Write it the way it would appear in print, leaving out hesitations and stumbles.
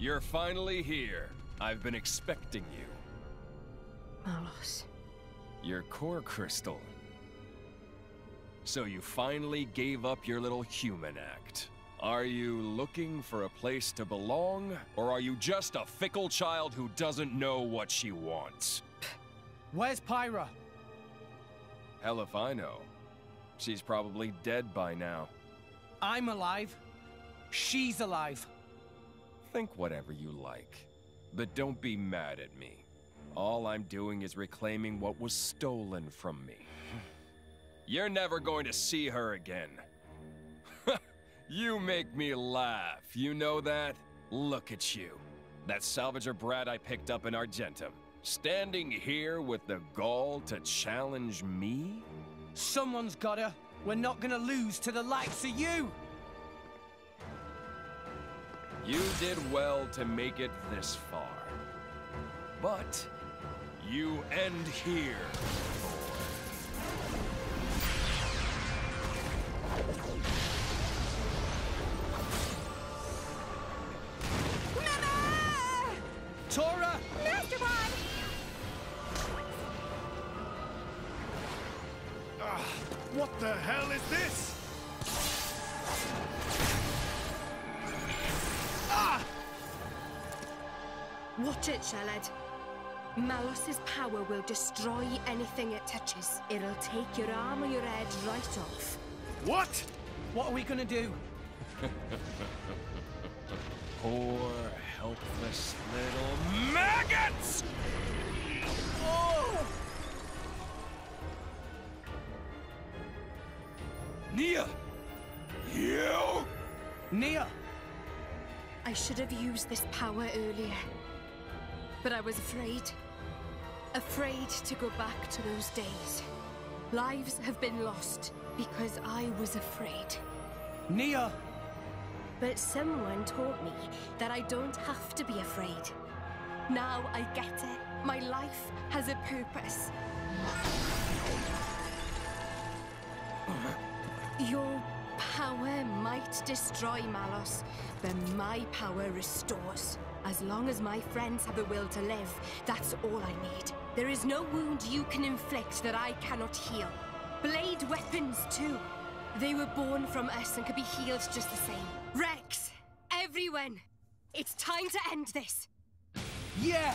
You're finally here. I've been expecting you. Malos. Your core crystal. So you finally gave up your little human act. Are you looking for a place to belong, or are you just a fickle child who doesn't know what she wants? Where's Pyra? Hell if I know. She's probably dead by now. I'm alive. She's alive. Think whatever you like, but don't be mad at me. All I'm doing is reclaiming what was stolen from me. You're never going to see her again. You make me laugh, you know that? Look at you. That salvager brat I picked up in Argentum. Standing here with the gall to challenge me? Someone's gotta. We're not gonna lose to the likes of you! You did well to make it this far. But you end here. Mama! Tora! Master Pod! What the hell is this? Ah! Watch it, Shalad. Malos' power will destroy anything it touches. It'll take your arm or your head right off. What? What are we gonna do? Poor, helpless little maggots! Oh! Nia! You! Nia! I should have used this power earlier. But I was afraid. Afraid to go back to those days. Lives have been lost because I was afraid. Nia! But someone taught me that I don't have to be afraid. Now I get it. My life has a purpose. Your power might destroy Malos, but my power restores. As long as my friends have a will to live, that's all I need. There is no wound you can inflict that I cannot heal. Blade weapons, too. They were born from us and could be healed just the same. Rex! Everyone! It's time to end this! Yeah!